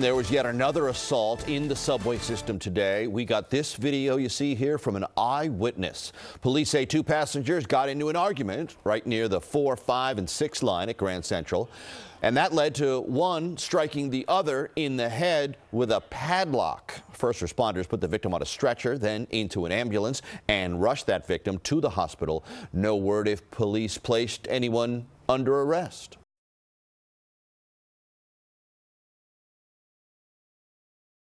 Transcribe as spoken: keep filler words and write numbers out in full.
There was yet another assault in the subway system today. We got this video you see here from an eyewitness. Police say two passengers got into an argument right near the four, five, and six line at Grand Central, and that led to one striking the other in the head with a padlock. First responders put the victim on a stretcher, then into an ambulance, and rushed that victim to the hospital. No word if police placed anyone under arrest.